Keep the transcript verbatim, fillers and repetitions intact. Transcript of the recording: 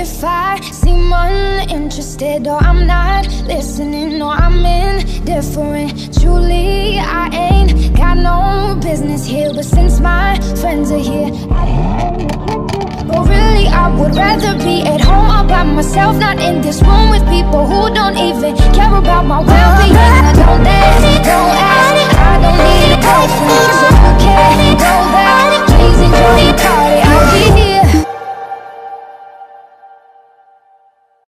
If I seem uninterested, or I'm not listening, or I'm indifferent, truly I ain't got no business here. But since my friends are here, but really I would rather be at home all by myself, not in this room with people who don't even care about my well-being. I don't